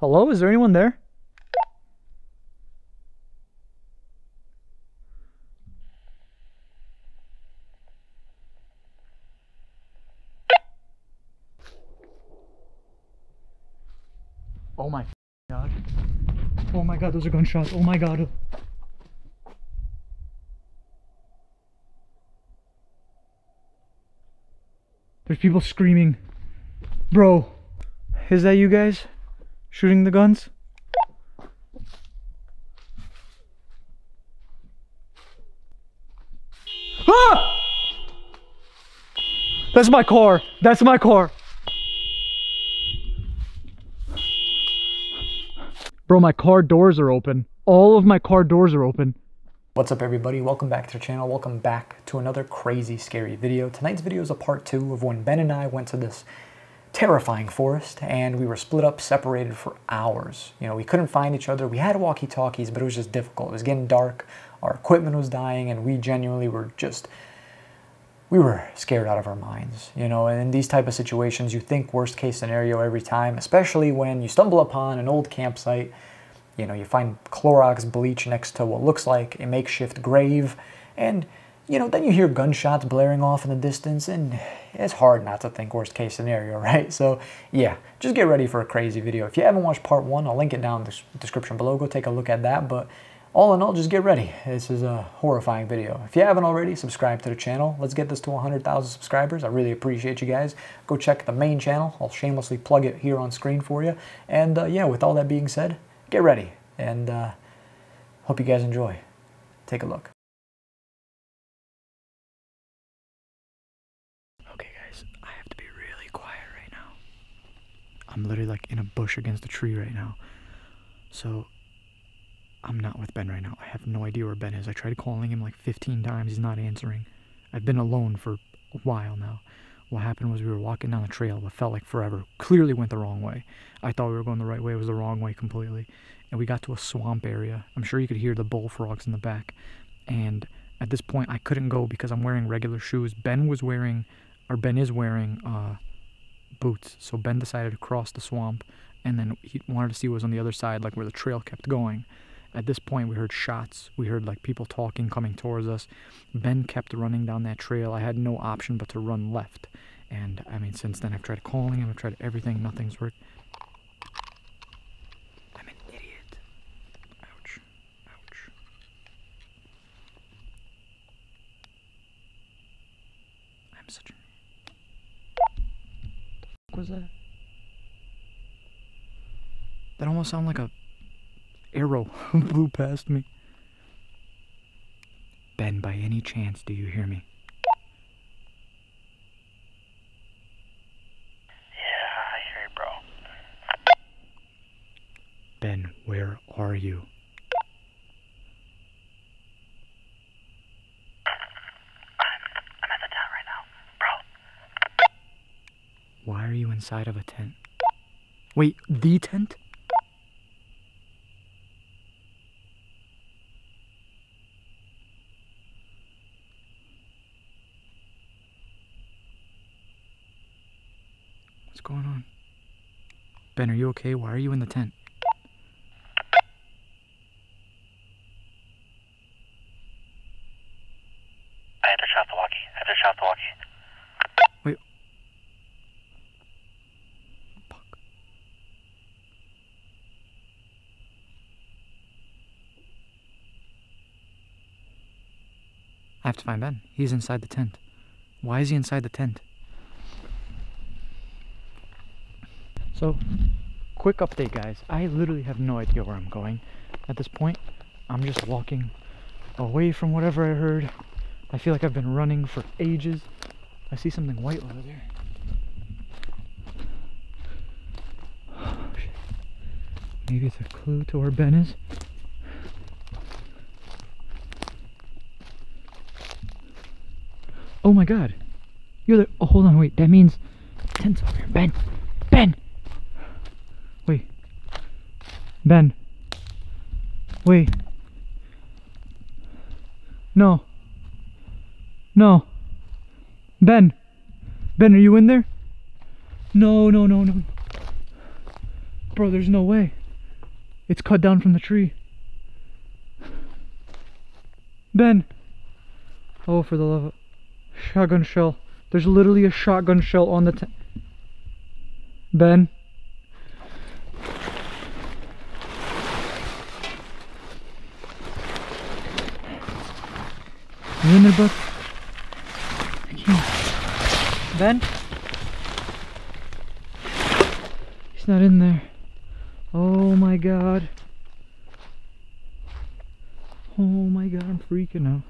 Hello, is there anyone there? Oh my god. Oh my god, those are gunshots. Oh my god. There's people screaming. Bro. Is that you guys shooting the guns? Ah! That's my car. That's my car. Bro, my car doors are open. All of my car doors are open. What's up, everybody? Welcome back to the channel. Welcome back to another crazy, scary video. Tonight's video is a part two of when Ben and I went to this terrifying forest, and we were split up, separated for hours. You know, we couldn't find each other. We had walkie-talkies, but it was just difficult. It was getting dark, our equipment was dying, and we genuinely were just, we were scared out of our minds, you know. And in these type of situations, you think worst case scenario every time, especially when you stumble upon an old campsite. You know, you find Clorox bleach next to what looks like a makeshift grave, and you know, then you hear gunshots blaring off in the distance, and it's hard not to think worst case scenario, right? So yeah, just get ready for a crazy video. If you haven't watched part one, I'll link it down in the description below. Go take a look at that. But all in all, just get ready. This is a horrifying video. If you haven't already, subscribe to the channel. Let's get this to 100,000 subscribers. I really appreciate you guys. Go check the main channel. I'll shamelessly plug it here on screen for you. And yeah, with all that being said, get ready. And hope you guys enjoy. Take a look. I'm literally like in a bush against a tree right now. So I'm not with Ben right now. I have no idea where Ben is. I tried calling him like 15 times. He's not answering. I've been alone for a while now. What happened was we were walking down the trail. What felt like forever. Clearly went the wrong way. I thought we were going the right way. It was the wrong way completely. And we got to a swamp area. I'm sure you could hear the bullfrogs in the back. And at this point I couldn't go because I'm wearing regular shoes. Ben is wearing boots. So Ben decided to cross the swamp, and then he wanted to see what was on the other side, like where the trail kept going. At this point we heard shots, we heard like people talking coming towards us. Ben kept running down that trail. I had no option but to run left. And I mean, since then I've tried calling him, I've tried everything, nothing's worked. I'm an idiot. Ouch. Ouch. I'm such an idiot. Was that? That almost sounded like a arrow blew past me. Ben, by any chance, do you hear me? Yeah, I hear you, bro. Ben, where are you? Why are you inside of a tent? Wait, the tent? What's going on? Ben, are you okay? Why are you in the tent? I had to shot the walkie. Wait. I have to find Ben. He's inside the tent. Why is he inside the tent? So, quick update, guys. I literally have no idea where I'm going. At this point, I'm just walking away from whatever I heard. I feel like I've been running for ages. I see something white over there. Oh, shit. Maybe it's a clue to where Ben is. Oh my god, you're there. Oh, hold on, wait, that means tent's over here. Ben! Ben! Wait. Ben. Wait. No. No. Ben! Ben, are you in there? No, no, no, no. Bro, there's no way. It's cut down from the tree. Ben. Oh, for the love of... Shotgun shell. There's literally a shotgun shell on the tent. Ben. You in there, bud? I can't. Ben? He's not in there. Oh my god. Oh my god, I'm freaking out.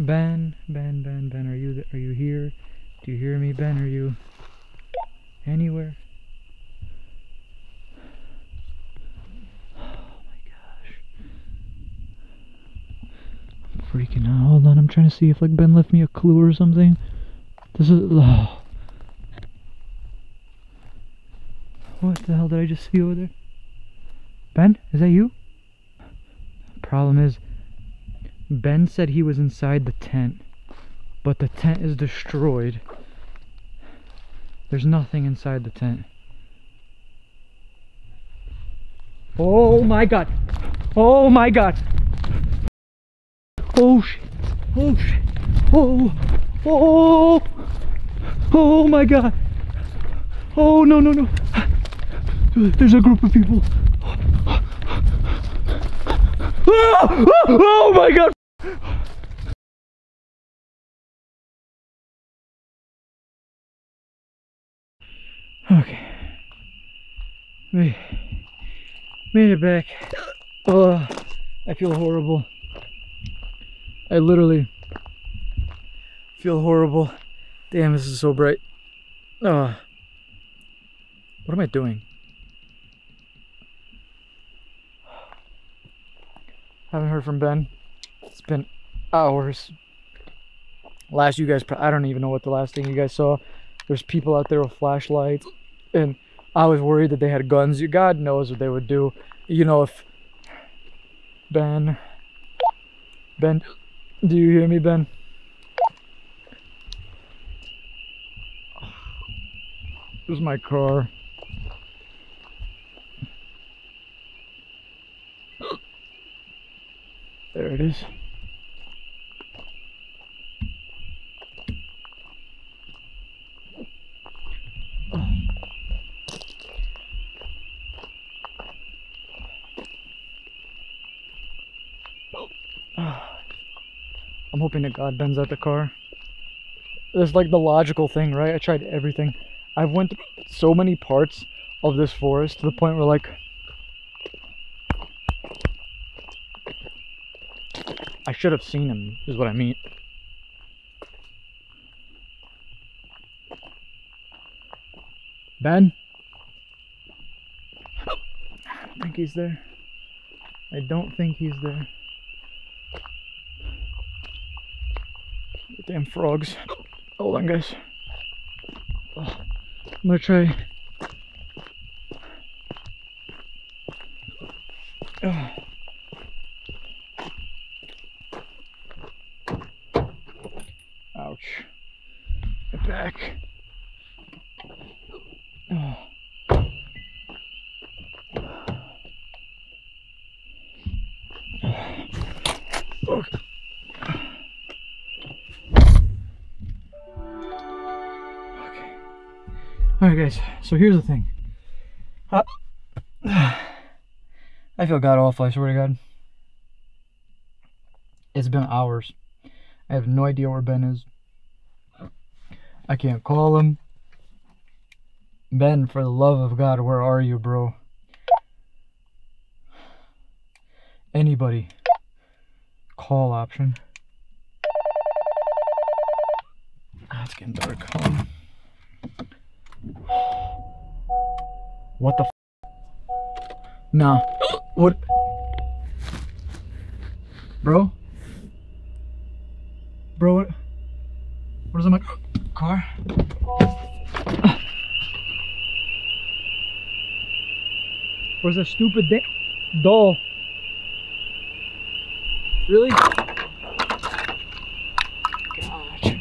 Ben, are you here? Do you hear me, Ben? Are you anywhere? Oh my gosh. I'm freaking out. Hold on, I'm trying to see if like Ben left me a clue or something. This is what the hell did I just see over there? Ben, is that you? Problem is, Ben said he was inside the tent, but the tent is destroyed. There's nothing inside the tent. Oh my god! Oh my god! Oh shit! Oh shit! Oh! Oh! Oh my god! Oh no no no! There's a group of people! Oh, oh, oh my god! Okay, we made it back. I feel horrible. I literally feel horrible. Damn, this is so bright. What am I doing? Haven't heard from Ben. It's been hours. Last, you guys, I don't even know what the last thing you guys saw. There's people out there with flashlights, and I was worried that they had guns. God knows what they would do. You know, if Ben, do you hear me, Ben? This is my car. There it is. I'm hoping that God bends out the car. That's like the logical thing, right? I tried everything. I've went through so many parts of this forest to the point where like I should have seen him, is what I mean. Ben? I don't think he's there. I don't think he's there. Damn frogs. Hold on, guys. I'm gonna try. Ouch. Get back. Okay. Alright guys, so here's the thing. I feel god awful, I swear to god. It's been hours. I have no idea where Ben is. I can't call him. Ben, for the love of god, where are you, bro? Anybody. Call option. It's getting dark. Hold on. What the f? Nah. What? Bro? Bro, what? What is in my car? Where's that stupid doll? Really? Gosh.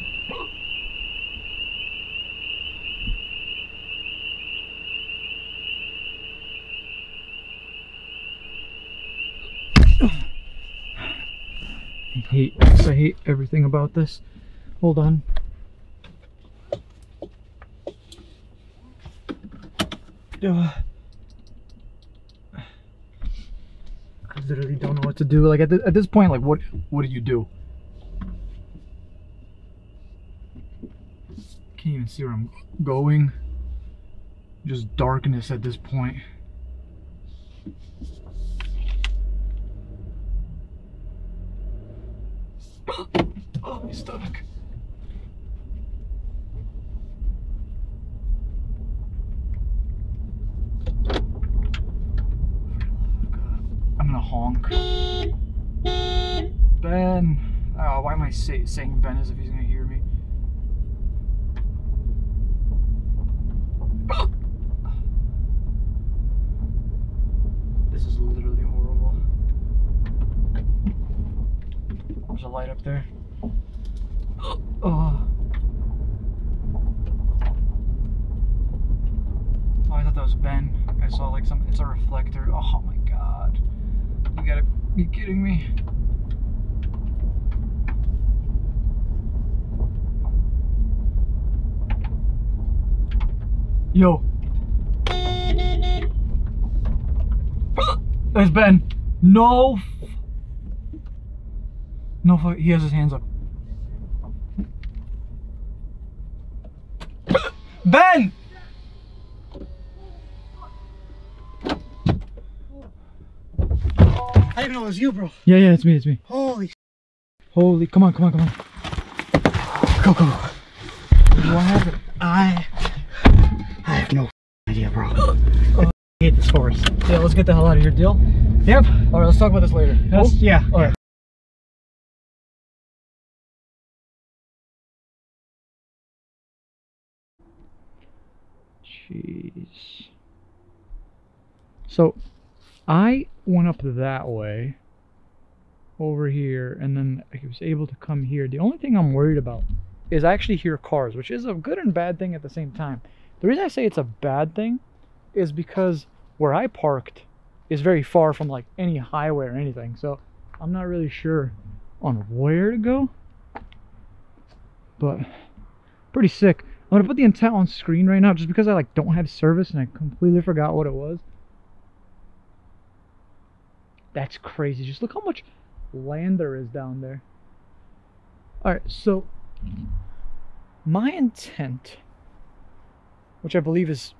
I hate this. I hate everything about this. Hold on. I literally don't know what to do. Like at this point, like what do you do? Can't even see where I'm going. Just darkness at this point. Oh, my stomach. I'm gonna honk. Ben. Oh, why am I saying Ben as if he's gonna hear me? This is literally horrible. There's a light up there. Oh. Oh, I thought that was Ben. I saw like something. It's a reflector. Oh my god. You gotta be kidding me. Yo. There's Ben. No. No fuck. He has his hands up. Ben! I didn't know it was you, bro. Yeah, it's me, Holy. Holy, come on. Go. What happened? I have no idea, bro. I hate this horse. Yeah, let's get the hell out of here, deal? Yep. All right, let's talk about this later. Yes? Oh, yeah. All right. Jeez. So I went up that way over here, and then I was able to come here. The only thing I'm worried about is I actually hear cars, which is a good and bad thing at the same time. The reason I say it's a bad thing is because where I parked is very far from like any highway or anything, so I'm not really sure on where to go, but pretty sick. I'm gonna put the intent on screen right now just because I like don't have service and I completely forgot what it was. That's crazy. Just look how much land there is down there. Alright, so my intent, which I believe is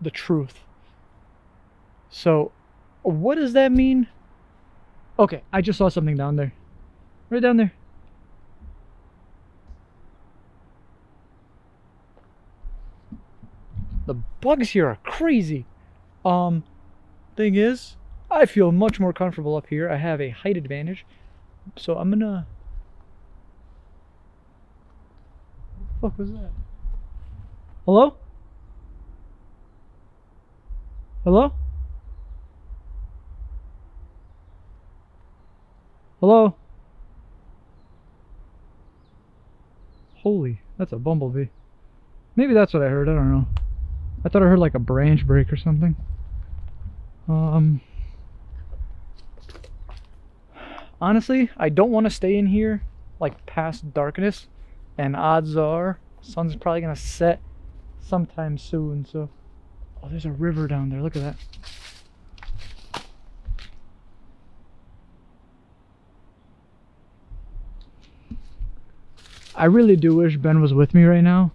the truth. So what does that mean? Okay, I just saw something down there. Right down there. The bugs here are crazy. Thing is, I feel much more comfortable up here. I have a height advantage. So I'm gonna... What the fuck was that? Hello? Hello? Hello? Holy, that's a bumblebee. Maybe that's what I heard, I don't know. I thought I heard like a branch break or something. Honestly, I don't want to stay in here like past darkness, and odds are sun's probably gonna set sometime soon. So, oh, there's a river down there. Look at that. I really do wish Ben was with me right now.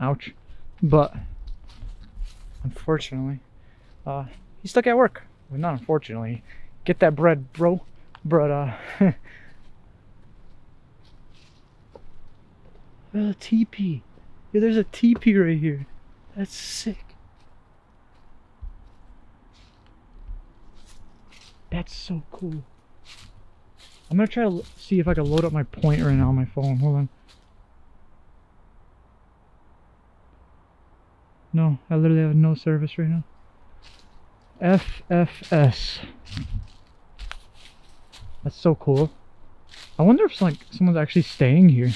Ouch, but. Unfortunately, he's stuck at work. Well, not unfortunately. Get that bread, bro. But there's a teepee. Yeah, there's a teepee right here. That's sick. That's so cool. I'm gonna try to see if I can load up my point right now on my phone. Hold on. No, I literally have no service right now. FFS. That's so cool. I wonder if like someone's actually staying here.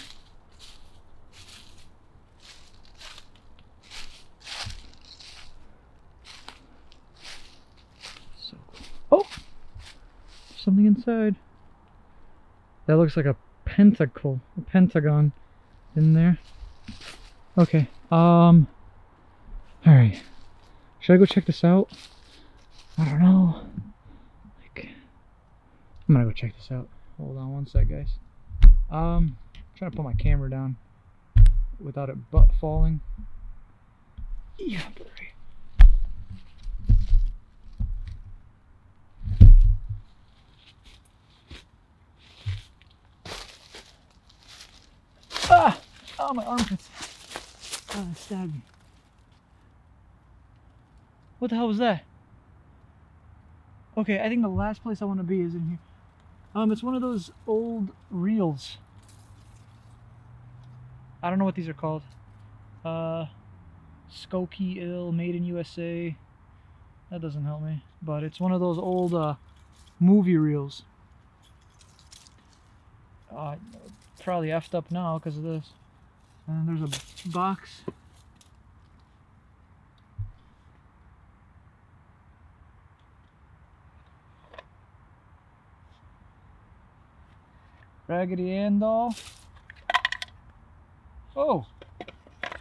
So cool. Oh, something inside. inside. That looks like a pentacle, a pentagon in there. Okay, all right. Should I go check this out? I don't know. Like, I'm gonna go check this out. Hold on one sec, guys. I'm trying to put my camera down without it butt falling. Yeah, right. Ah! Oh, my armpits. Oh, that stabbed me. What the hell was that? Okay, I think the last place I want to be is in here. It's one of those old reels. I don't know what these are called. Skokie Ill, Made in USA. That doesn't help me. But it's one of those old movie reels. Probably effed up now because of this. And there's a box. Raggedy Ann doll. Oh!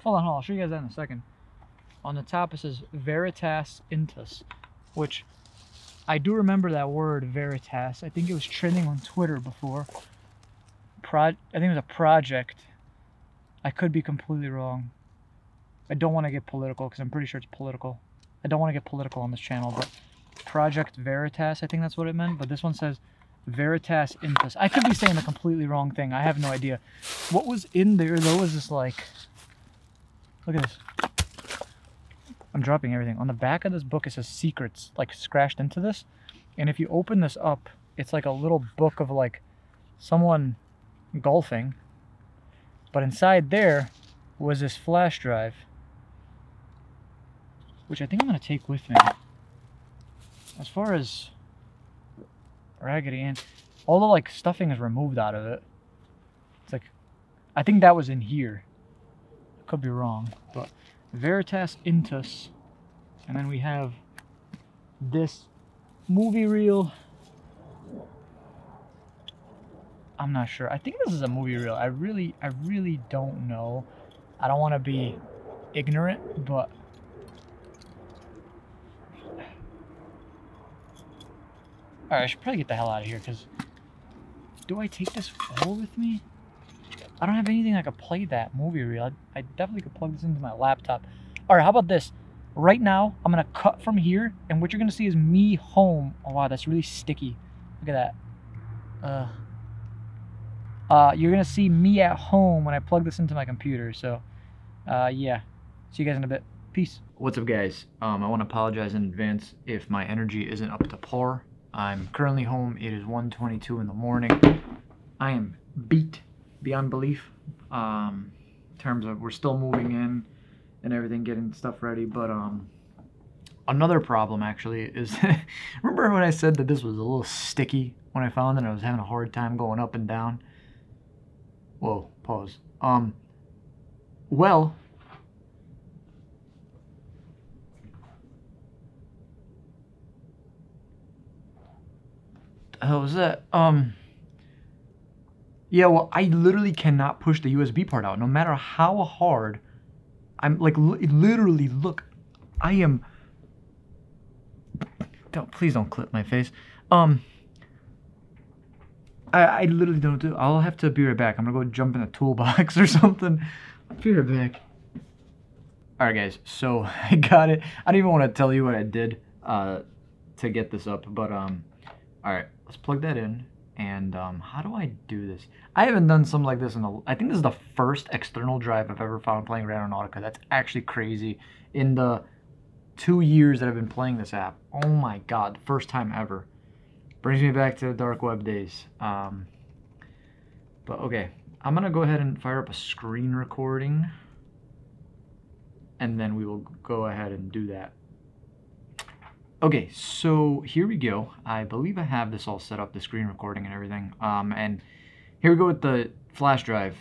Hold on, hold on. I'll show you guys that in a second. On the top it says Veritas Intus, which I do remember that word, Veritas. I think it was trending on Twitter before. I think it was a project. I could be completely wrong. I don't want to get political because I'm pretty sure it's political. I don't want to get political on this channel, but Project Veritas, I think that's what it meant. But this one says Veritas Intus. I could be saying the completely wrong thing. I have no idea. What was in there though was this, like, look at this. I'm dropping everything. On the back of this book it says secrets, like scratched into this. And if you open this up, it's like a little book of like someone golfing. But inside there was this flash drive, which I think I'm gonna take with me. As far as Raggedy Ann, all the like stuffing is removed out of it. It's like, I think that was in here. Could be wrong, but Veritas Intus. And then we have this movie reel. I'm not sure. I think this is a movie reel. I really don't know. I don't want to be ignorant, but all right, I should probably get the hell out of here, because do I take this all with me? I don't have anything I could play that movie reel. I definitely could plug this into my laptop. All right, how about this? Right now, I'm going to cut from here, and what you're going to see is me home. Oh, wow, that's really sticky. Look at that. You're going to see me at home when I plug this into my computer. So, yeah. See you guys in a bit. Peace. What's up, guys? I want to apologize in advance if my energy isn't up to par. I'm currently home. It is 1:22 in the morning. I am beat beyond belief, in terms of we're still moving in and everything, getting stuff ready. But another problem actually is, remember when I said that this was a little sticky when I found it? I was having a hard time going up and down. Whoa, pause. Well, the hell was that? Yeah, well, I literally cannot push the USB part out, no matter how hard. I'm like, literally, look, I am. Don't, please don't clip my face. I literally don't do. I'll have to be right back. I'm gonna go jump in a toolbox or something. I'll be right back. All right, guys. So I got it. I don't even want to tell you what I did to get this up, but all right, let's plug that in. And how do I do this? I haven't done something like this in a... I think this is the first external drive I've ever found playing Randonautica. That's actually crazy. In the 2 years that I've been playing this app, oh my god, first time ever. Brings me back to the dark web days. But okay, I'm gonna go ahead and fire up a screen recording, and then we will go ahead and do that. Okay, so here we go. I believe I have this all set up, the screen recording and everything. And here we go with the flash drive.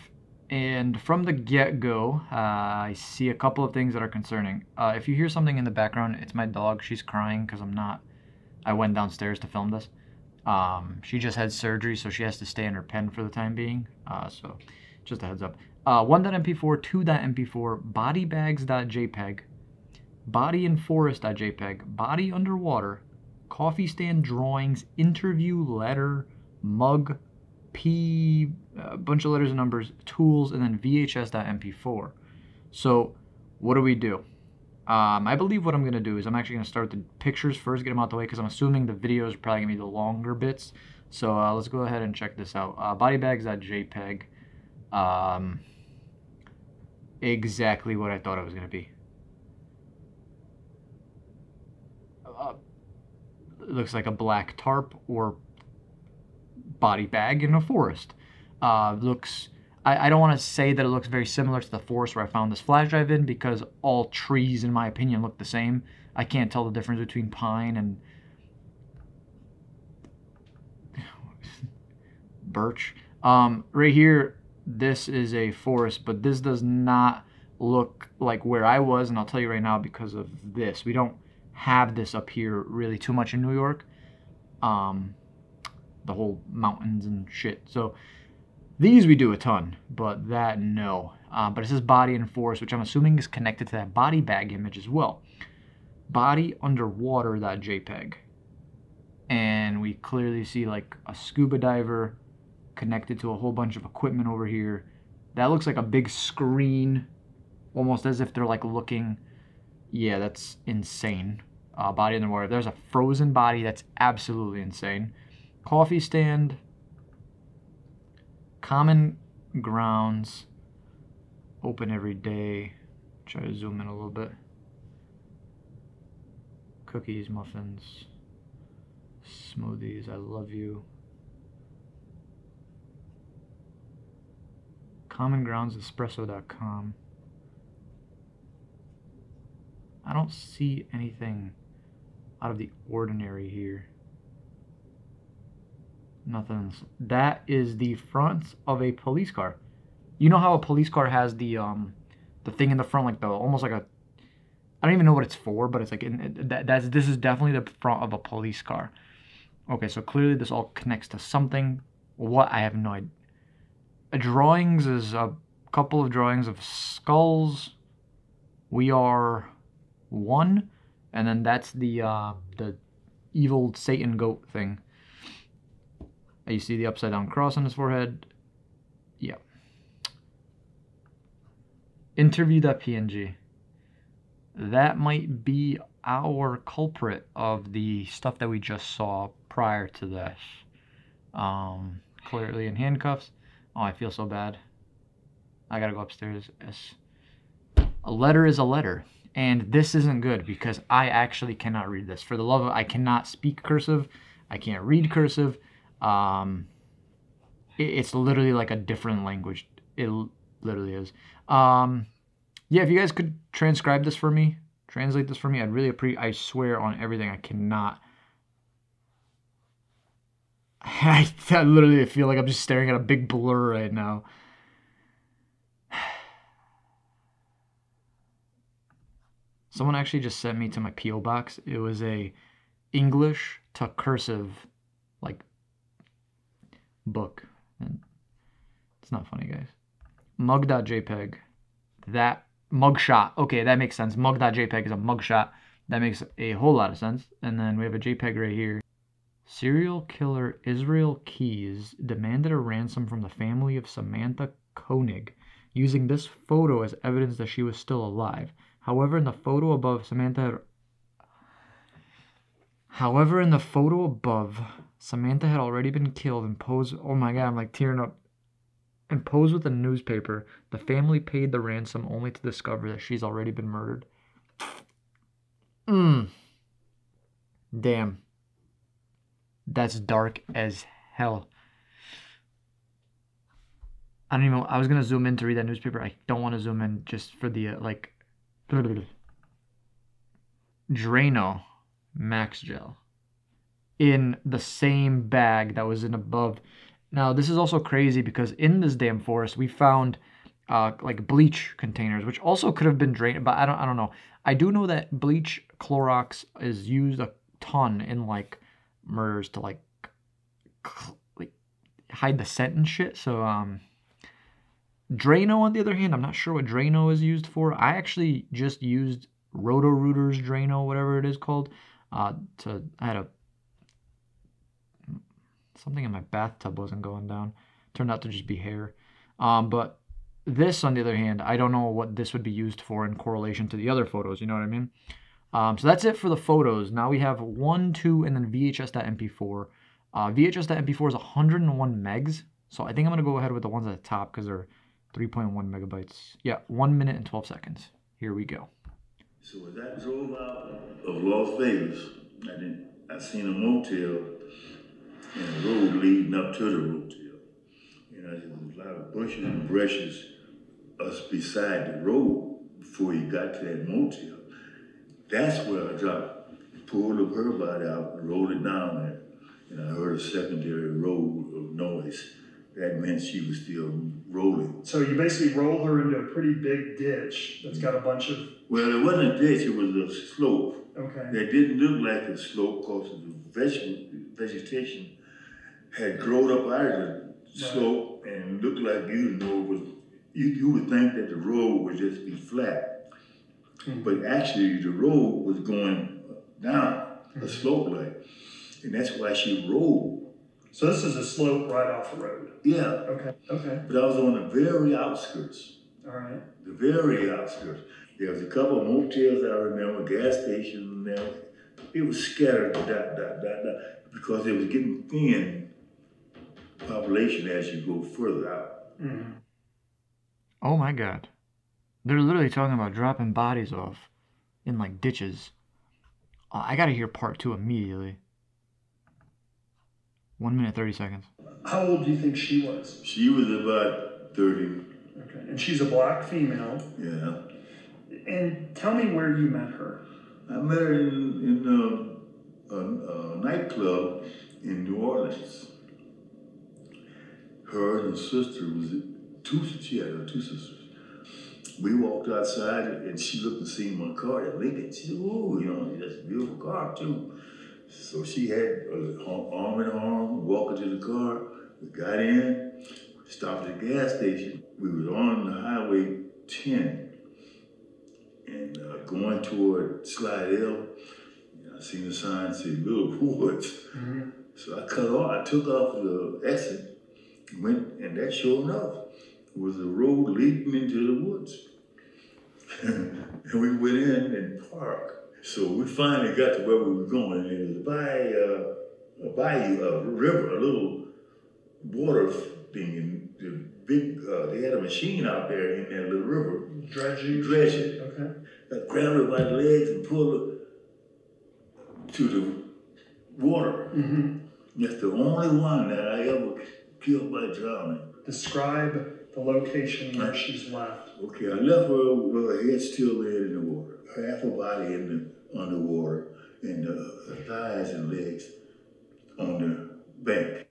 And from the get-go, I see a couple of things that are concerning. If you hear something in the background, it's my dog. She's crying because I went downstairs to film this. She just had surgery, so she has to stay in her pen for the time being. So just a heads up. 1.mp4, 2.mp4, bodybags.jpg, bodyinforest.jpg, body underwater, coffee stand drawings, interview letter, mug, P, a bunch of letters and numbers, tools, and then vhs.mp4. So what do we do? I believe what I'm going to do is I'm actually going to start with the pictures first, get them out the way, because I'm assuming the videos are probably going to be the longer bits. So let's go ahead and check this out. Bodybags.jpg. Exactly what I thought it was going to be. Looks like a black tarp or body bag in a forest. Looks... I don't want to say that it looks very similar to the forest where I found this flash drive in, because all trees, in my opinion, look the same. I can't tell the difference between pine and birch. Right here, this is a forest, but this does not look like where I was, and I'll tell you right now because of this. We don't have this up here really too much in New York. The whole mountains and shit. So... these we do a ton, but that, no. But it says body and forest, which I'm assuming is connected to that body bag image as well. Body underwater.jpg. And we clearly see like a scuba diver connected to a whole bunch of equipment over here. That looks like a big screen, almost as if they're like looking... yeah, that's insane. Body underwater. There's a frozen body. That's absolutely insane. Coffee stand... common grounds, open every day. Try to zoom in a little bit. Cookies, muffins, smoothies, I love you. Common grounds, espresso.com. I don't see anything out of the ordinary here. Nothing. That is the front of a police car. You know how a police car has the thing in the front, like the almost like a... I don't even know what it's for, but it's like this is definitely the front of a police car. Okay, so clearly this all connects to something. What? I have no idea. Drawings is a couple of drawings of skulls. We are one, and then that's the evil Satan goat thing. You see the upside-down cross on his forehead. Yeah. Interview.png. That might be our culprit of the stuff that we just saw prior to this. Clearly in handcuffs. Oh, I feel so bad. I gotta go upstairs. Yes. A letter is a letter. And this isn't good because I actually cannot read this. For the love of... I cannot speak cursive. I can't read cursive. It's literally like a different language. It literally is. Yeah, if you guys could transcribe this for me, translate this for me, I'd really appreciate. I swear on everything, I cannot. I literally feel like I'm just staring at a big blur right now. Someone actually just sent me to my P.O. box. It was a English to cursive, like, book, and it's not funny, guys. Mug.jpg. that mugshot. Okay, that makes sense. Mug.jpg is a mugshot. That makes a whole lot of sense. And then we have a JPEG right here. Serial killer Israel Keyes demanded a ransom from the family of Samantha Koenig, using this photo as evidence that she was still alive. However, in the photo above, Samantha had already been killed and posed... oh my god, I'm like tearing up. And posed with a newspaper. The family paid the ransom only to discover that she's already been murdered. Damn. That's dark as hell. I don't even... I was going to zoom in to read that newspaper. I don't want to zoom in just for the, like... Drano. Max gel in the same bag that was in above. Now this is also crazy because in this damn forest we found like bleach containers, which also could have been drained, but I don't know. I do know that bleach Clorox is used a ton in like murders to like like hide the scent and shit. So Drano, on the other hand, I'm not sure what Drano is used for. I actually just used RotoRooter's Drano, whatever it is called. I had a something in my bathtub wasn't going down. Turned out to just be hair. But this, on the other hand, I don't know what this would be used for in correlation to the other photos. You know what I mean? So that's it for the photos. Now we have 1, 2, and then VHS.mp4. VHS.mp4 is 101 megs. So I think I'm going to go ahead with the ones at the top because they're 3.1 megabytes. Yeah, 1 minute and 12 seconds. Here we go. So as I drove out of Las Vegas, I seen a motel and a road leading up to the motel. You know, there was a lot of bushes and brushes us beside the road before you got to that motel. That's where I dropped. Pulled up her body out and rolled it down there. And I heard a secondary roll of noise. That meant she was still rolling. So you basically rolled her into a pretty big ditch that's got a bunch of... Well, it wasn't a ditch, it was a slope. Okay. That didn't look like a slope because the vegetation had grown up out of the slope and looked like you would think that the road would just be flat. Mm-hmm. But actually the road was going down, a slope like. And that's why she rolled. So this is a slope right off the road? Yeah. Okay, okay. But I was on the very outskirts. All right. The very outskirts. There was a couple of motels I remember, gas stations, and it was scattered, because it was getting thin population as you go further out. Mm-hmm. Oh my God. They're literally talking about dropping bodies off in like ditches. I gotta hear part two immediately. 1 minute, 30 seconds. How old do you think she was? She was about 30. Okay, and she's a black female. Yeah. And tell me where you met her. I met her in a nightclub in New Orleans. Her and her sister she had her two sisters. We walked outside and she looked and seen my car at Lincoln. She said, "Oh, you know, that's a beautiful car too." So she had arm in arm, walking to the car. We got in, stopped at the gas station. We was on the highway 10 and going toward Slide Hill. I seen the sign say Little Woods. Mm-hmm. So I cut off, I took off the exit, went, and that sure enough was the road leading into the woods. And we went in and parked. So we finally got to where we were going, and it was by a bayou, a river, a little water thing, and they had a machine out there in that little river. Dredging? Dredging. Okay. I grabbed her by the legs and pulled her to the water. Mm-hmm. That's the only one that I ever killed by drowning. Describe the location where she's left. Okay, I left her with her head still laying in the water. Half her body in the underwater, and her thighs and legs on the bank.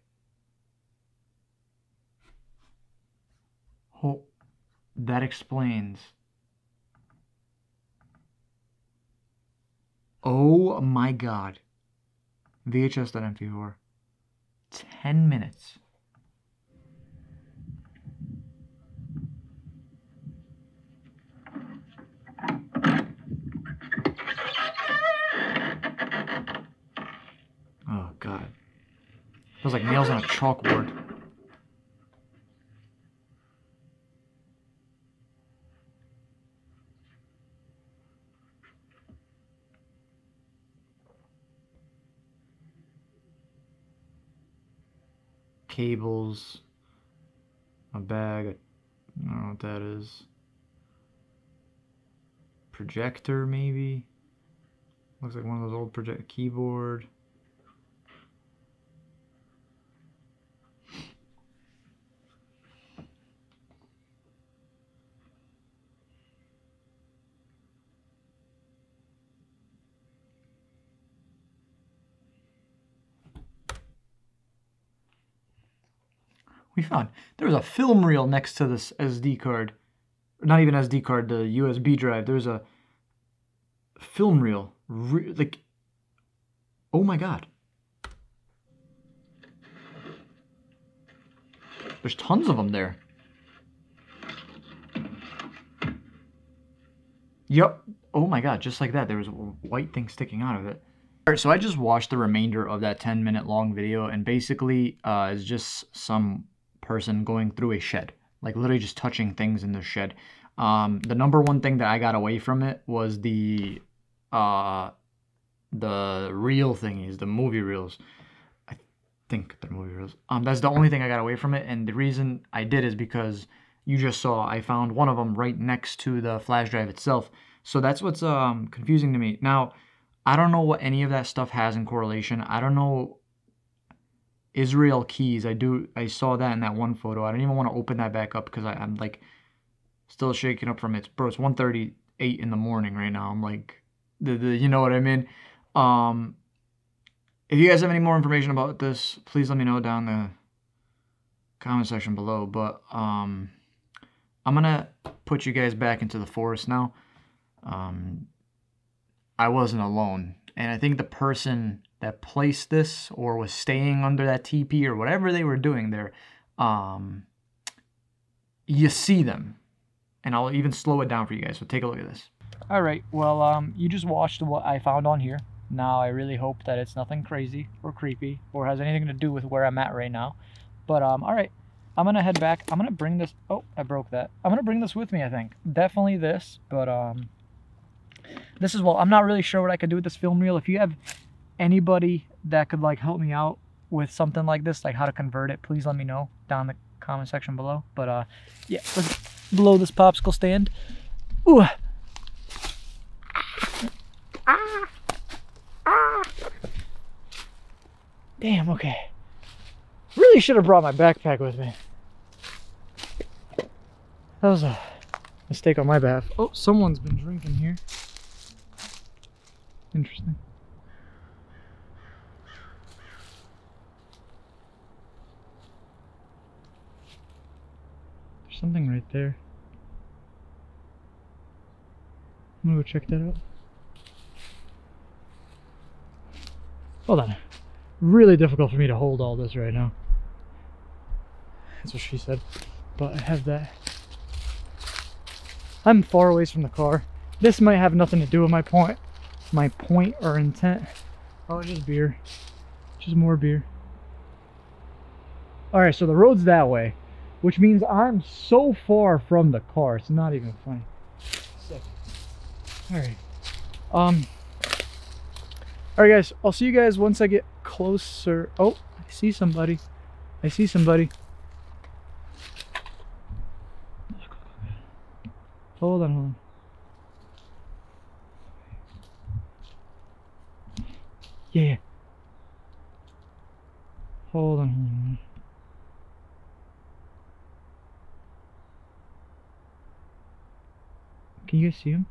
Oh, that explains. Oh my God. VHS.mp4. 10 minutes. God. Feels like nails on a chalkboard. Cables. A bag. I don't know what that is. Projector, maybe? Looks like one of those old project keyboard. We found there was a film reel next to this SD card. Not even SD card, the USB drive. There's a film reel. Like, oh my God. There's tons of them there. Yep. Oh my God, just like that, there was a white thing sticking out of it. All right, so I just watched the remainder of that 10-minute long video, and basically it's just some person going through a shed, like literally just touching things in the shed. The number one thing that I got away from it was the reel thingies, the movie reels. I think they're movie reels. That's the only thing I got away from it, and the reason I did is because you just saw I found one of them right next to the flash drive itself. So that's what's confusing to me. Now, I don't know what any of that stuff has in correlation. I don't know. Israel Keyes, I saw that in that one photo. I don't even want to open that back up because I'm like still shaking up from it. Bro, it's 1:38 in the morning right now. I'm like, you know what I mean? If you guys have any more information about this, please let me know down the comment section below. But I'm going to put you guys back into the forest now. I wasn't alone, and I think the person that placed this or was staying under that teepee or whatever they were doing there, you see them, and I'll even slow it down for you guys, so take a look at this. All right, well, you just watched what I found on here. Now, I really hope that it's nothing crazy or creepy or has anything to do with where I'm at right now, but all right, I'm gonna head back. I'm gonna bring this, oh, I broke that. I'm gonna bring this with me, I think. Definitely this, but this is, well, I'm not really sure what I could do with this film reel. If you have anybody that could like help me out with something like this, like how to convert it, please let me know down in the comment section below. But yeah, let's blow this popsicle stand. Ooh. Damn, okay. Really should have brought my backpack with me. That was a mistake on my behalf. Oh, someone's been drinking here. Interesting. There's something right there. I'm gonna go check that out. Hold on. Really difficult for me to hold all this right now. That's what she said. But I have that. I'm far away from the car. This might have nothing to do with my point. My point or intent. Oh, just beer. Just more beer. Alright, so the road's that way, which means I'm so far from the car, it's not even funny. Alright. Alright guys, I'll see you guys once I get closer. Oh, I see somebody. I see somebody. Hold on, hold on. Yeah. Hold on, hold on. Can you guys see him?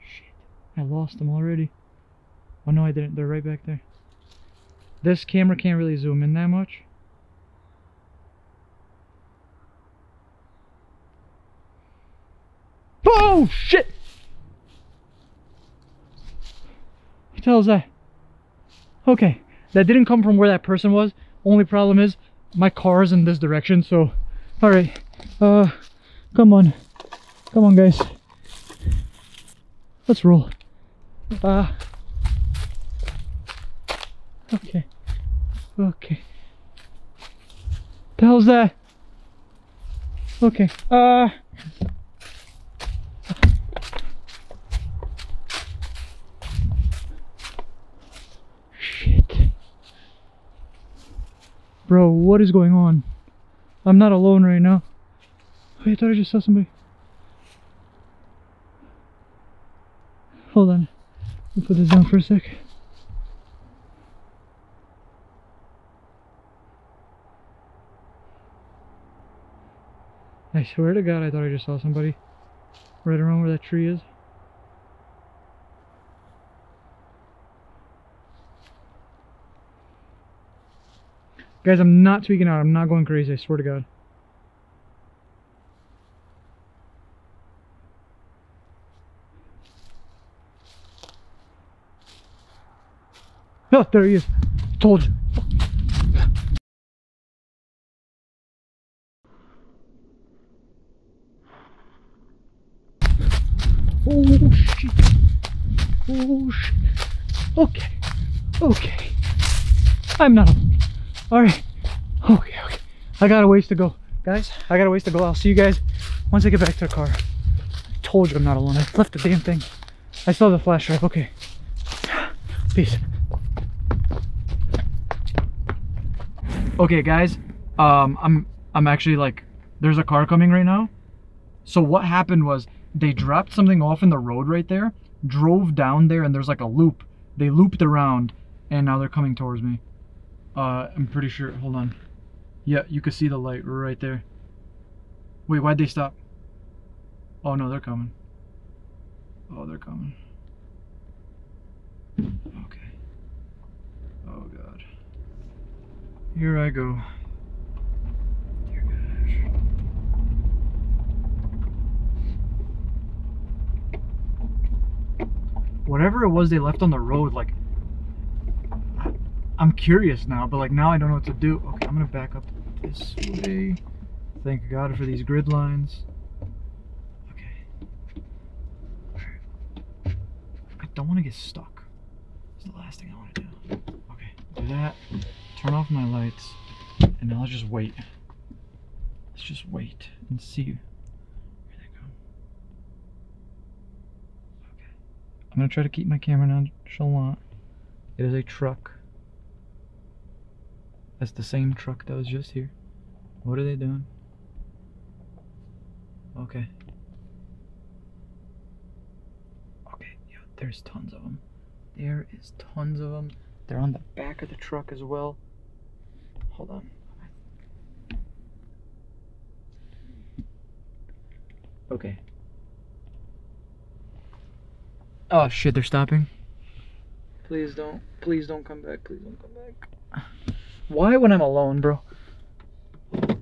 Shit. I lost him already. Oh no, I didn't. They're right back there. This camera can't really zoom in that much. Oh shit! What the hell is that? Okay, that didn't come from where that person was. Only problem is my car is in this direction, so all right. Come on, come on guys, let's roll. Okay, okay, what the hell is that? Okay, bro, what is going on? I'm not alone right now. Wait, I thought I just saw somebody. Hold on. Let me put this down for a sec. I swear to God, I thought I just saw somebody right around where that tree is. Guys, I'm not tweaking out. I'm not going crazy. I swear to God. No, oh, there he is. Told you. Oh shit. Oh shit. Okay. Okay. I'm not. Alright. Okay, okay. I got a ways to go. Guys, I got a ways to go. I'll see you guys once I get back to the car. I told you I'm not alone. I left the damn thing. I saw the flashlight. Okay. Peace. Okay guys, I'm actually like, there's a car coming right now. So what happened was they dropped something off in the road right there, drove down there, and there's like a loop. They looped around and now they're coming towards me. I'm pretty sure, hold on. Yeah, you can see the light right there. Wait, why'd they stop? Oh no, they're coming. Oh, they're coming. Okay. Oh god. Here I go. Dear gosh. Whatever it was they left on the road, like, I'm curious now, but like now I don't know what to do. Okay, I'm gonna back up this way. Thank God for these grid lines. Okay. I don't want to get stuck. It's the last thing I want to do. Okay, do that. Turn off my lights, and now let's just wait. Let's just wait and see. Here they go. Okay. I'm gonna try to keep my camera nonchalant. It is a truck. That's the same truck that was just here. What are they doing? Okay. Okay, yo, there's tons of them. There is tons of them. They're on the back of the truck as well. Hold on. Okay. Oh shit, they're stopping. Please don't come back, please don't come back. Why when I'm alone, bro? Okay.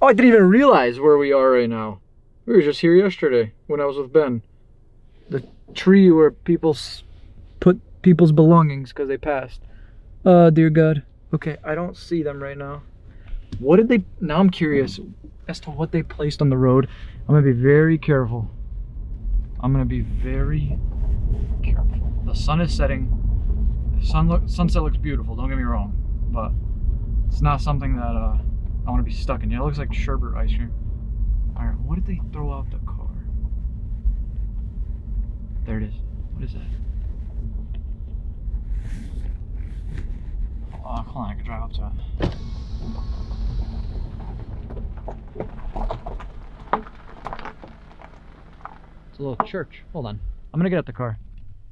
Oh, I didn't even realize where we are right now. We were just here yesterday when I was with Ben. The tree where people put people's belongings because they passed. Dear God. Okay, I don't see them right now. What did they... Now I'm curious as to what they placed on the road. I'm going to be very careful. I'm going to be very careful. The sun is setting. Sunset looks beautiful, don't get me wrong, but it's not something that I want to be stuck in. Yeah, it looks like sherbet ice cream. Alright, what did they throw out the car? There it is. What is that? Oh, come on, I can drive up to it. It's a little church. Hold on. I'm gonna get out the car.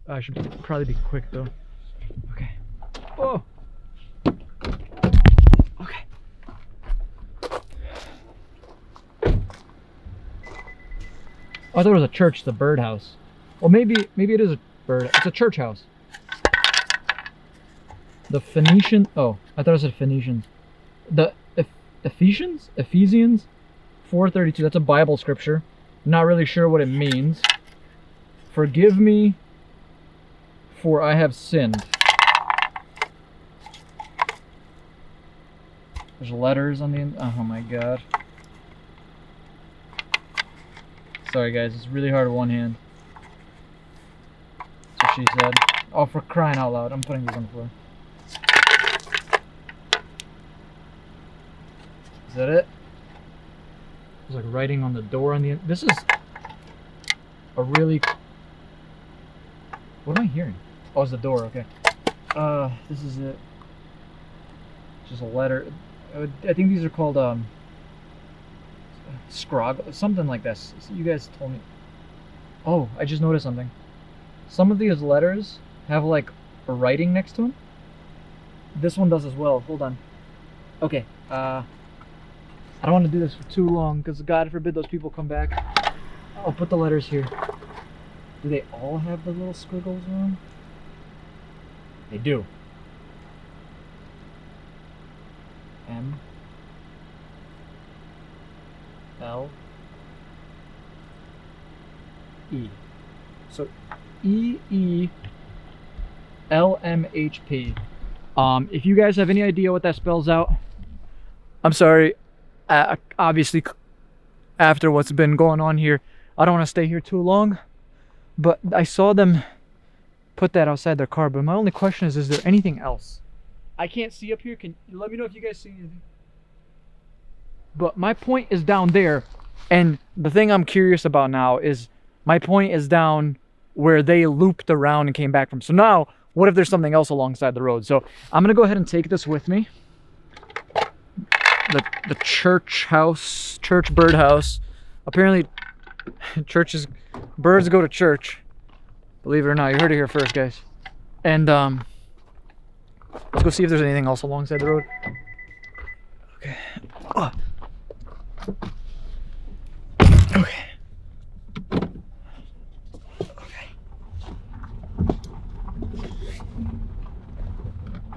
I should probably be quick though. Okay. Oh. Okay. I thought it was a church, the birdhouse. Well, maybe it is a bird. It's a church house. The Phoenician. Oh, I thought it said Phoenicians. The Ephesians. Ephesians 4:32. That's a Bible scripture. Not really sure what it means. Forgive me, for I have sinned. There's letters on the end. Oh my god. Sorry guys, it's really hard with one hand. That's what she said. Oh, for crying out loud. I'm putting these on the floor. Is that it? There's like writing on the door on the end. This is a really... What am I hearing? Oh, it's the door, okay. This is it. Just a letter. I think these are called scrog, something like this. You guys told me. Oh, I just noticed something. Some of these letters have like a writing next to them. This one does as well. Hold on. Okay. I don't want to do this for too long because God forbid those people come back. I'll put the letters here. Do they all have the little squiggles on them? They do. M. L. E. So E-E-L-M-H-P. If you guys have any idea what that spells out, I'm sorry. Obviously, after what's been going on here, I don't want to stay here too long, but I saw them put that outside their car. But my only question is there anything else? I can't see up here. Can you let me know if you guys see anything? But my point is down there, and the thing I'm curious about now is my point is down where they looped around and came back from. So now, what if there's something else alongside the road? So I'm gonna go ahead and take this with me. The church house, church bird house. Apparently, churches, birds go to church. Believe it or not, you heard it here first, guys. And let's go see if there's anything else alongside the road. Okay. Oh. Okay.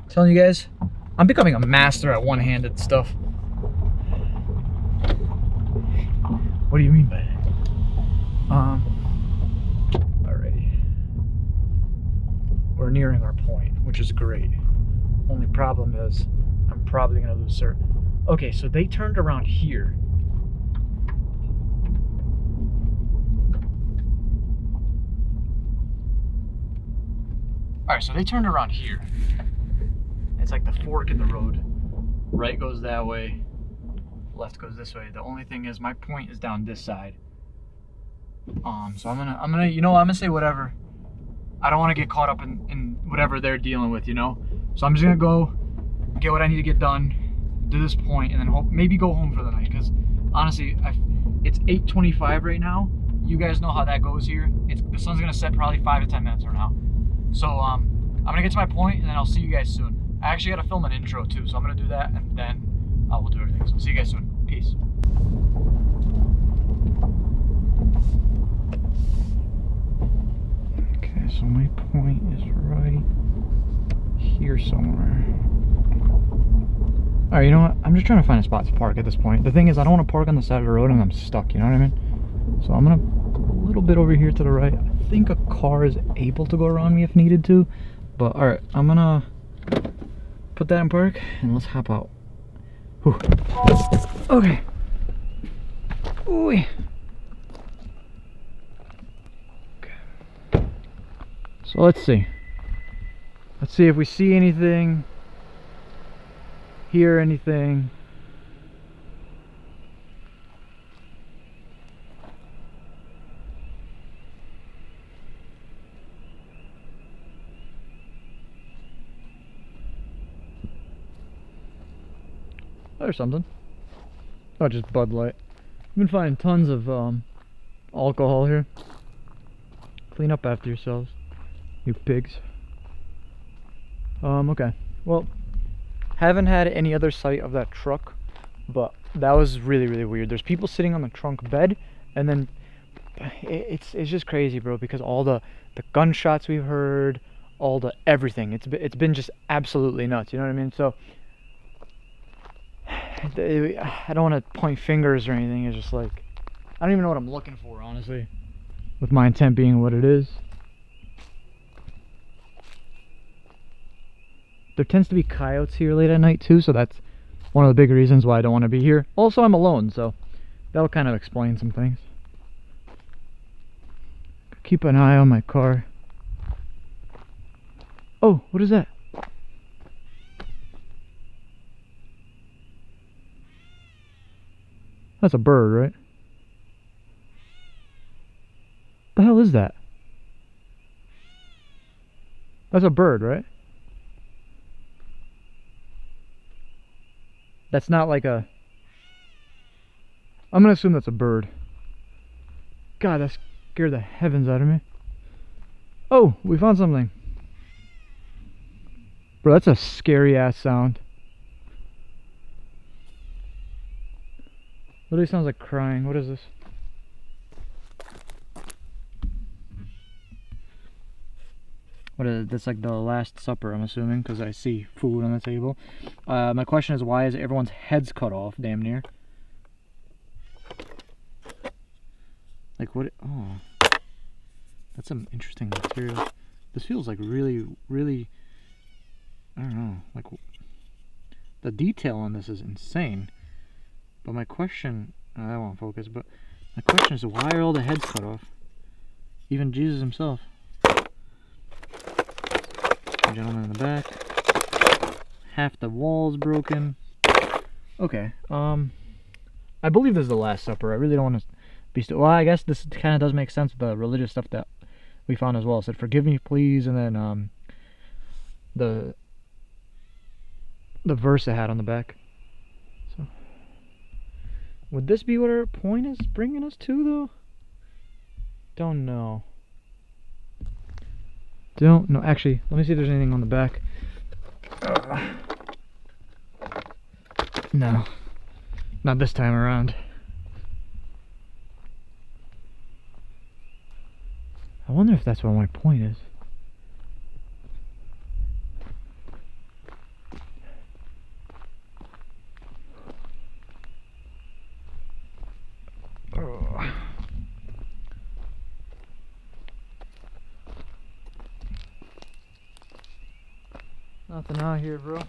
Telling you guys, I'm becoming a master at one-handed stuff. What do you mean by that? Alrighty. We're nearing our point, which is great. Only problem is, I'm probably gonna lose service. Okay, so they turned around here. Alright, so they turned around here. It's like the fork in the road. Right goes that way, left goes this way. The only thing is my point is down this side. So I'm gonna you know, I'm gonna say whatever. I don't want to get caught up in whatever they're dealing with, you know. So I'm just gonna go get what I need to get done, do this point, and then hope, maybe go home for the night, because honestly it's 8:25 right now. You guys know how that goes here. The sun's gonna set probably 5 to 10 minutes from now. So I'm gonna get to my point, and then I'll see you guys soon. I actually got to film an intro too, so I'm going to do that, and then I will do everything. So see you guys soon. Peace. Okay, so my point is right here somewhere. Alright, you know what? I'm just trying to find a spot to park at this point. The thing is, I don't want to park on the side of the road and I'm stuck, you know what I mean? So I'm going to go a little bit over here to the right. I think a car is able to go around me if needed to, but alright, I'm going to put that in park and let's hop out. Whew. Okay. Ooh. Okay. So let's see. Let's see if we see anything, hear anything. Or something. Oh, just Bud Light. I've been finding tons of alcohol here. Clean up after yourselves, you pigs. Okay. Well, haven't had any other sight of that truck, but that was really, really weird. There's people sitting on the trunk bed, and then it's just crazy, bro. Because all the gunshots we've heard, all the everything. It's been just absolutely nuts. You know what I mean? So. I don't want to point fingers or anything. It's just like, I don't even know what I'm looking for, honestly, with my intent being what it is. There tends to be coyotes here late at night too, so that's one of the big reasons why I don't want to be here. Also, I'm alone, so that'll kind of explain some things. Keep an eye on my car. Oh, what is that? That's a bird, right? The hell is that? That's a bird, right? That's not like a... I'm gonna assume that's a bird. God, that scared the heavens out of me. Oh, we found something. Bro, that's a scary ass sound. Literally sounds like crying. What is this? What is it? That's like the Last Supper, I'm assuming, because I see food on the table. My question is, why is everyone's heads cut off, damn near? Like what? Oh, that's some interesting material. This feels like really, really, I don't know. Like the detail on this is insane. But my question, I won't focus, but The question is, why are all the heads cut off? Even Jesus himself. The gentleman in the back. Half the wall's broken. Okay, I believe this is the Last Supper. I really don't want to be... well, I guess this kind of does make sense with the religious stuff that we found as well. It said, forgive me, please, and then the verse it had on the back. So, would this be what our point is bringing us to, though? Don't know. Don't know. Actually, let me see if there's anything on the back. No. Not this time around. I wonder if that's what my point is. Oh. Nothing out here, bro.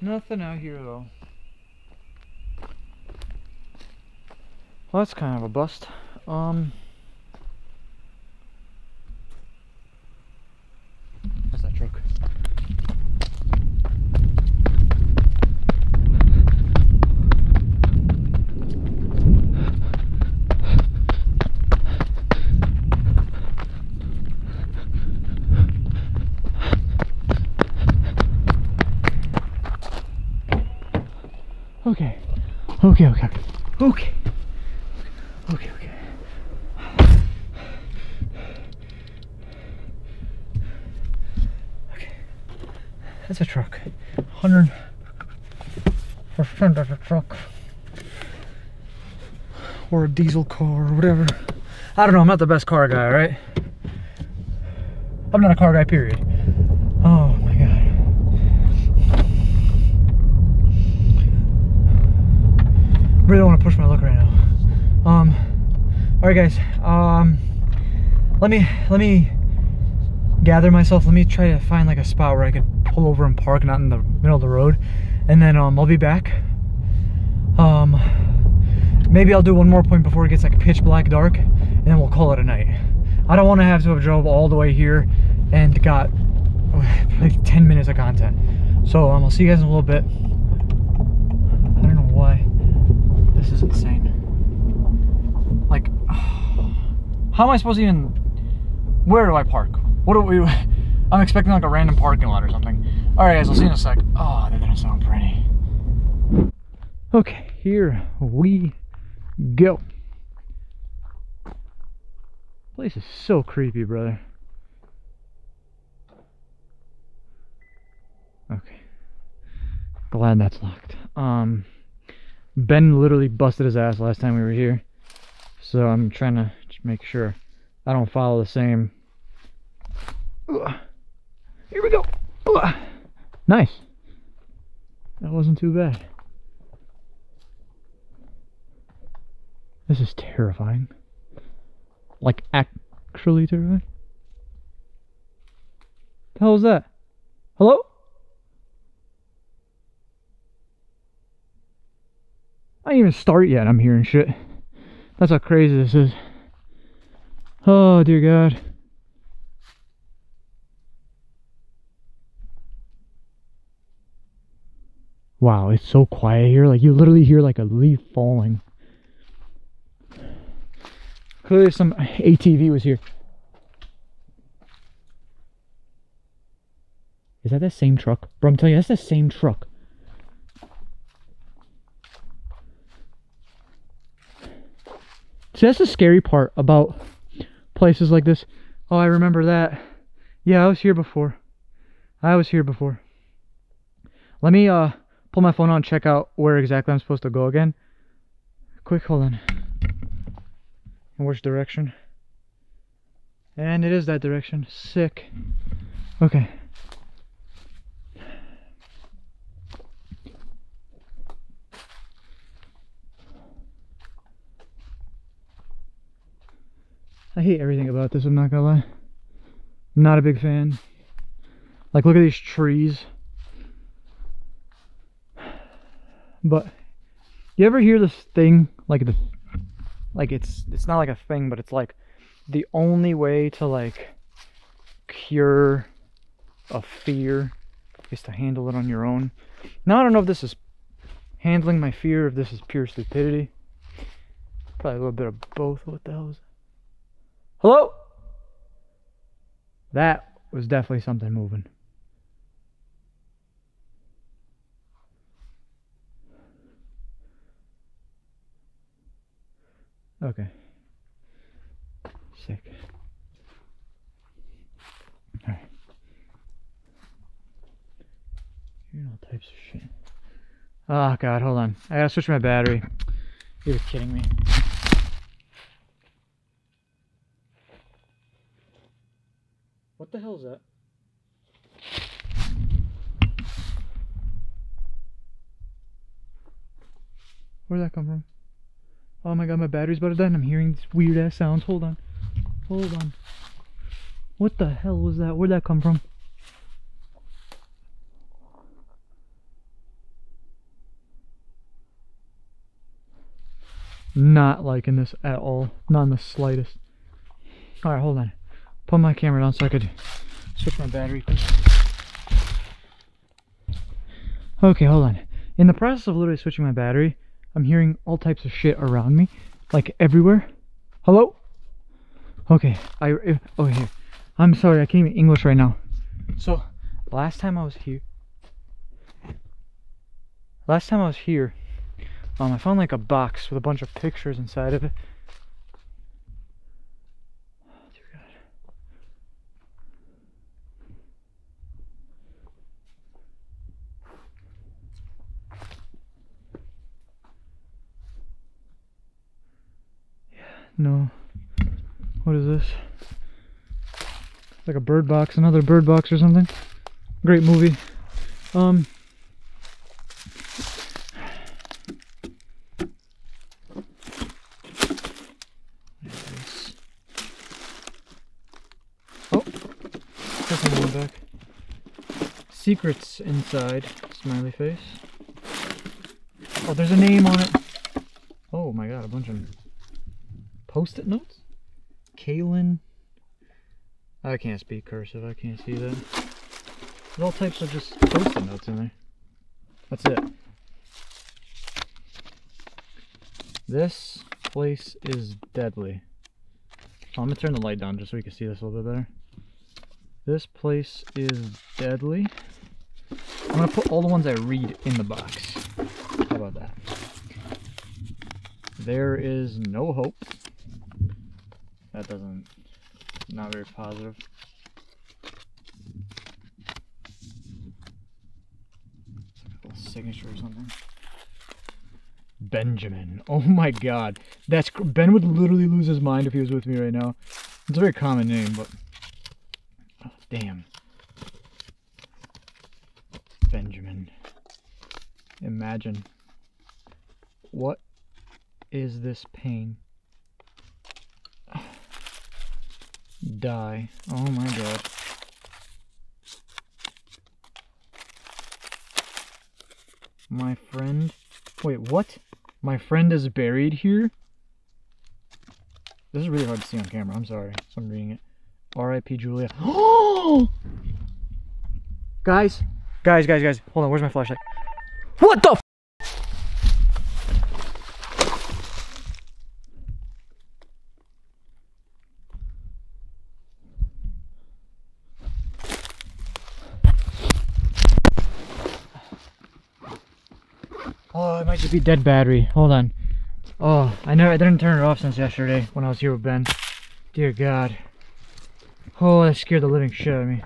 Nothing out here, though. Well, that's kind of a bust. That's that truck. Okay. Okay, okay, okay. Okay. Okay, okay. Okay. That's a truck. 100% of a truck. Or a diesel car or whatever. I don't know, I'm not the best car guy, right? I'm not a car guy, period. Oh my god. I really don't want to push my luck right now. All right, guys. Let me gather myself. Let me try to find like a spot where I could pull over and park, not in the middle of the road. And then I'll be back. Maybe I'll do one more point before it gets like pitch black dark, and then we'll call it a night. I don't want to have drove all the way here and got like 10 minutes of content. So I'll see you guys in a little bit. I don't know why. This is insane. Like, how am I supposed to even, where do I park? What do we, I'm expecting like a random parking lot or something. All right, guys, I'll see you in a sec. Oh, that didn't sound pretty. Okay, here we go. Place is so creepy, brother. Okay. Glad that's locked. Ben literally busted his ass last time we were here. So I'm trying to make sure I don't follow the same. Here we go. Nice. That wasn't too bad. This is terrifying. Like, actually terrifying. The hell was that? Hello? I didn't even start yet. I'm hearing shit. That's how crazy this is. Oh, dear God. Wow, it's so quiet here. Like, you literally hear like a leaf falling. Clearly some ATV was here. Is that that same truck? Bro, I'm telling you, that's the same truck. See, that's the scary part about places like this. Oh, I remember that. Yeah, I was here before. I was here before. Let me pull my phone out and check out where exactly I'm supposed to go again. Quick, hold on. In which direction? And it is that direction. Sick. Okay. I hate everything about this, I'm not gonna lie. I'm not a big fan. Like, look at these trees. But, you ever hear this thing, like the Like, it's not like a thing, but it's like the only way to like cure a fear is to handle it on your own. Now, I don't know if this is handling my fear, if this is pure stupidity. Probably a little bit of both. What the hell is that? Hello? That was definitely something moving. Okay. Sick. Alright. Hearing all types of shit. Oh god, hold on. I gotta switch my battery. You're kidding me. What the hell is that? Where'd that come from? Oh my god, my battery's about to die and I'm hearing these weird ass sounds. Hold on. Hold on. What the hell was that? Where'd that come from? Not liking this at all. Not in the slightest. Alright, hold on. Put my camera down so I could switch my battery quick. Okay, hold on. In the process of literally switching my battery, I'm hearing all types of shit around me, like everywhere. Hello? Okay, oh here. I'm sorry, I can't even English right now. So, last time I was here, I found like a box with a bunch of pictures inside of it. No. What is this? Like a bird box, another bird box or something. Great movie. Oh, that's another one back. Secrets inside. Smiley face. Oh, there's a name on it. Oh my god, a bunch of Post-it notes? Kaylin. I can't speak cursive, I can't see that. There's all types of just Post-it notes in there. That's it. This place is deadly. Oh, I'm gonna turn the light down just so you can see this a little bit better. This place is deadly. I'm gonna put all the ones I read in the box. How about that? There is no hope. That doesn't, not very positive. It's like a little signature or something. Benjamin. Oh my god. That's, Ben would literally lose his mind if he was with me right now. It's a very common name, but, oh, damn. Benjamin. Imagine. What is this pain? Die. Oh my god. My friend. Wait, what? My friend is buried here? This is really hard to see on camera. I'm sorry. So I'm reading it. R.I.P. Julia. Oh! Guys. Guys. Hold on. Where's my flashlight? What the f? Oh, it might just be dead battery. Hold on. Oh, I didn't turn it off since yesterday when I was here with Ben. Dear God. Oh, that scared the living shit out of me.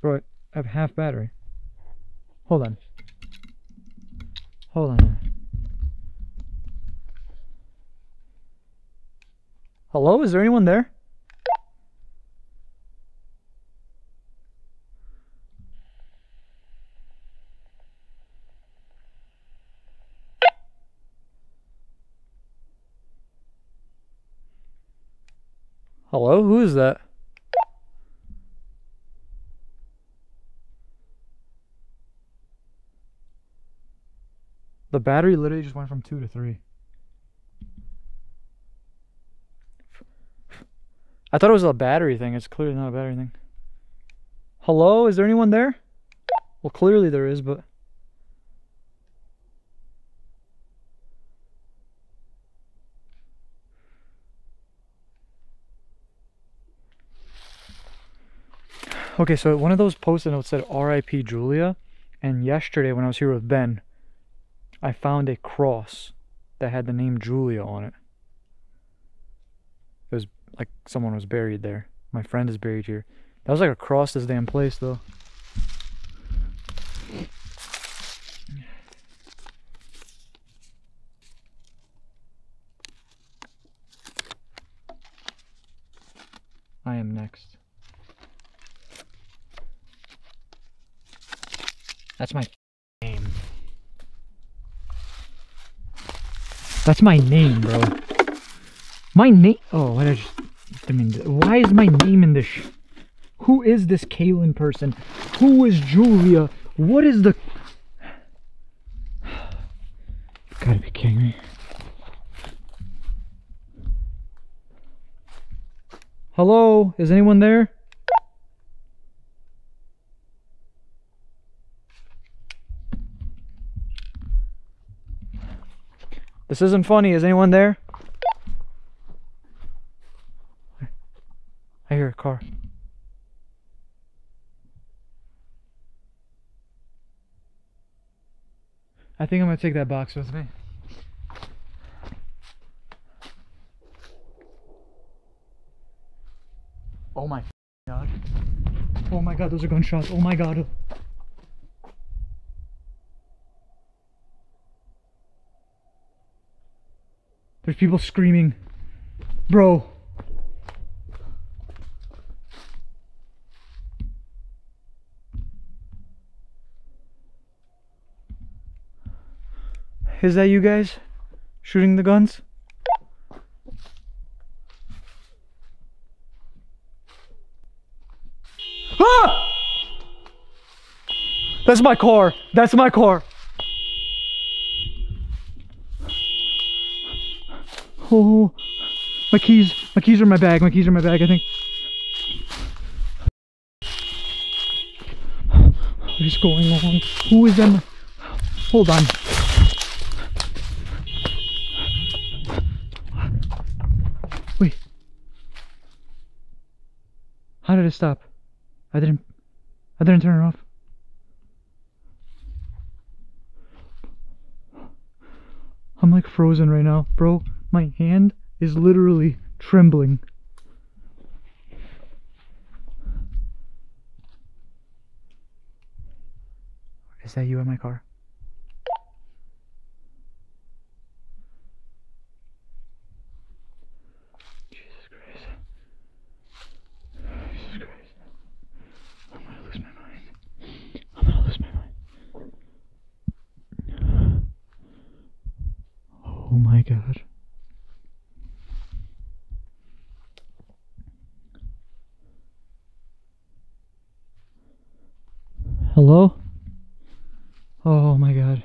Bro, I have half battery. Hold on. Hold on. Hello? Is there anyone there? Hello? Who is that? The battery literally just went from 2 to 3. I thought it was a battery thing. It's clearly not a battery thing. Hello? Is there anyone there? Well, clearly there is, but... Okay, so one of those post-it notes said R.I.P. Julia, and yesterday when I was here with Ben, I found a cross that had the name Julia on it. It was like someone was buried there. My friend is buried here. That was like across this damn place, though. I am next. That's my name. That's my name, bro. My name. Oh, what did I just mean? Why is my name in this? Who is this Kaylin person? Who is Julia? What is the? You gotta be kidding me. Hello, is anyone there? This isn't funny. Is anyone there? I hear a car. I think I'm gonna take that box with me. Oh my god. Oh my god, those are gunshots. Oh my god. There's people screaming. Bro. Is that you guys shooting the guns? Ah! That's my car. That's my car. Oh, my keys. My keys are in my bag. My keys are in my bag, I think. What is going on? Who is in? Hold on. Wait. How did it stop? I didn't turn it off. I'm like frozen right now, bro. My hand is literally trembling. Is that you in my car? Oh my god. Hello? Oh my god.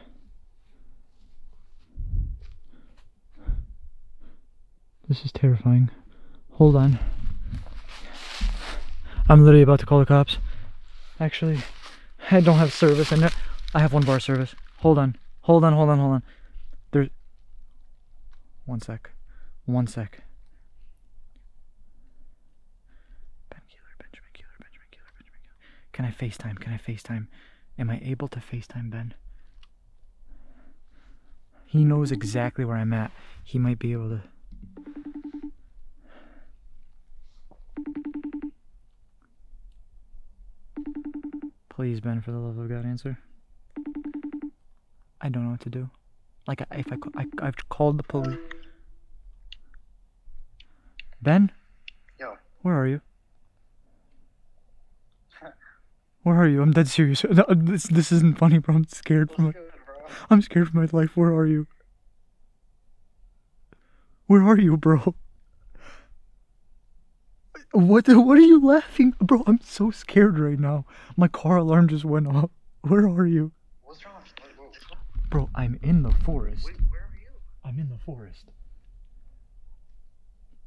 This is terrifying. Hold on. I'm literally about to call the cops. Actually, I don't have service. I have 1 bar service. Hold on. Hold on, hold on, hold on. There's... 1 sec. 1 sec. Ben Keeler, Benjamin Keeler, Benjamin Keeler, Benjamin Keeler. Can I FaceTime? Can I FaceTime? Am I able to FaceTime Ben? He knows exactly where I'm at. He might be able to... Please, Ben, for the love of God, answer. I don't know what to do. Like, if I've called the police. Ben? Yo. Where are you? Where are you? I'm dead serious. No, this isn't funny, bro. I'm scared for my... I'm scared for my life. Where are you? Where are you, bro? What are you laughing? Bro, I'm so scared right now. My car alarm just went off. Where are you? What's wrong? Bro, I'm in the forest. Wait, where are you? I'm in the forest.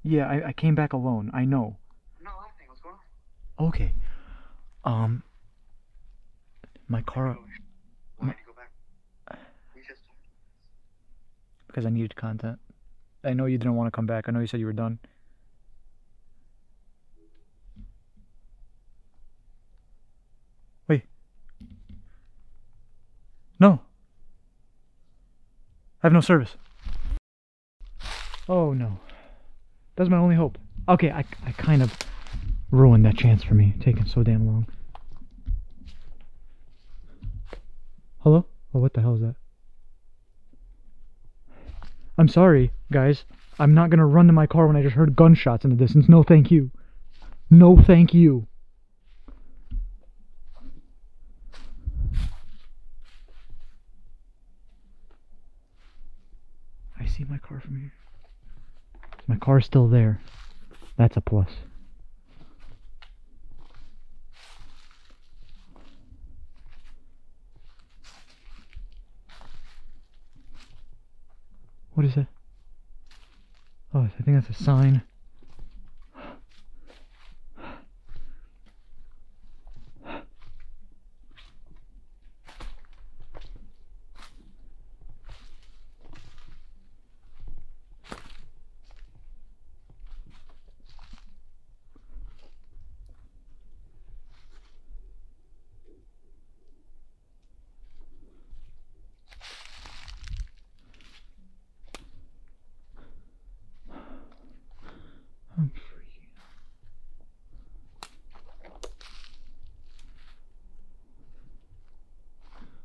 Yeah, I came back alone. I know. No, I think what's going on. Okay. My car. Why did you go back? You just... Because I needed content. I know you didn't want to come back. I know you said you were done. Wait. No. I have no service. Oh no. That's my only hope. Okay, I kind of ruined that chance for me, taking so damn long. Hello? Oh, what the hell is that? I'm sorry, guys. I'm not gonna run to my car when I just heard gunshots in the distance. No, thank you. No, thank you. I see my car from here. My car's still there. That's a plus. What is that? Oh, I think that's a sign.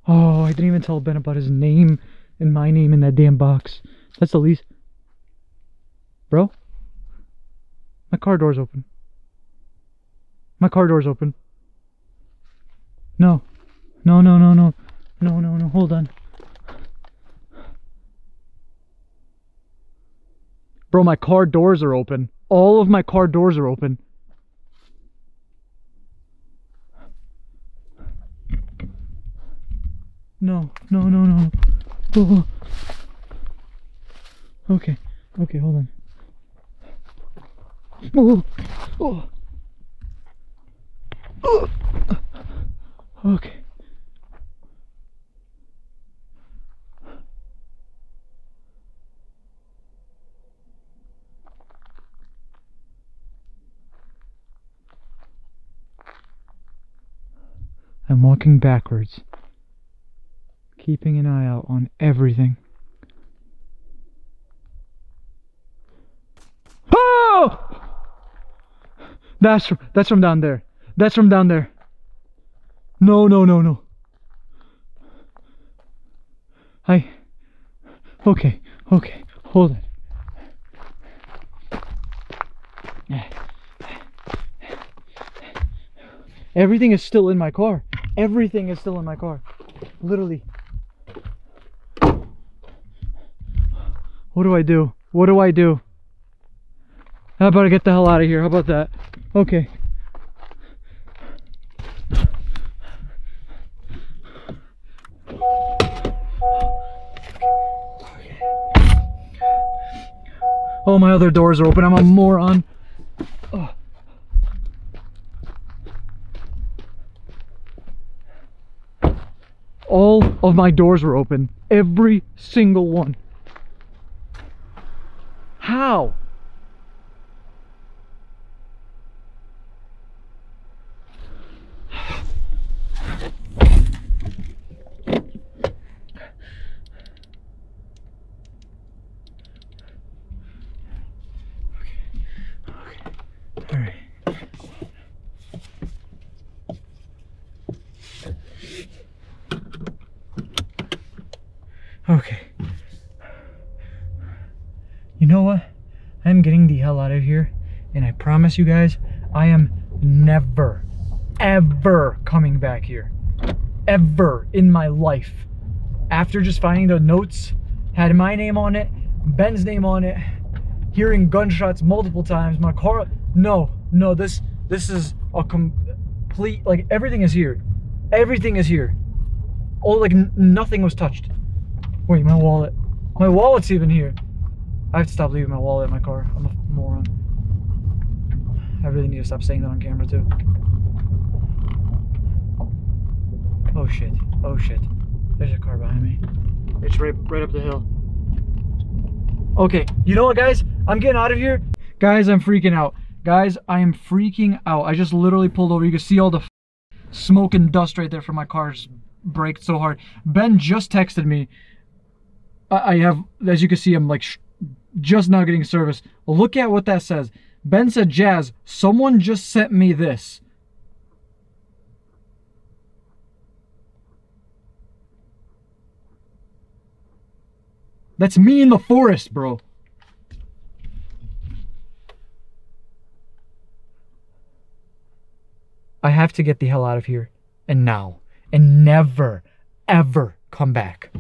Oh, I didn't even tell Ben about his name and my name in that damn box. That's the least. Bro? My car door's open. My car door's open. No. No, no, no, no. No, no, no. Hold on. Bro, my car doors are open. All of my car doors are open. No, no, no, no. Oh. Okay, okay, hold on. Oh. Oh. Oh. Okay. I'm walking backwards. Keeping an eye out on everything. Oh! That's from down there. That's from down there. No, no, no, no. Okay, okay. Hold it. Everything is still in my car. Everything is still in my car. Literally. What do I do? What do I do? How about I get the hell out of here? How about that? Okay. Oh, my other doors are open. I'm a moron. Oh. All of my doors were open. Every single one. How? Promise you guys, I am never, ever coming back here. Ever in my life. After just finding the notes, had my name on it, Ben's name on it, hearing gunshots multiple times, my car, no, no, this is a complete, like everything is here. Everything is here. All like nothing was touched. Wait, my wallet. My wallet's even here. I have to stop leaving my wallet in my car. I'm a moron. I really need to stop saying that on camera too. Oh shit. Oh shit. There's a car behind me. It's right up the hill. Okay, you know what, guys? I'm getting out of here. Guys, I'm freaking out. Guys, I am freaking out. I just literally pulled over. You can see all the smoke and dust right there from my car's braked so hard. Ben just texted me. I have, as you can see, I'm like just now getting service. Look at what that says. Ben said, Jazz, someone just sent me this. That's me in the forest, bro. I have to get the hell out of here, and now, and never, ever come back.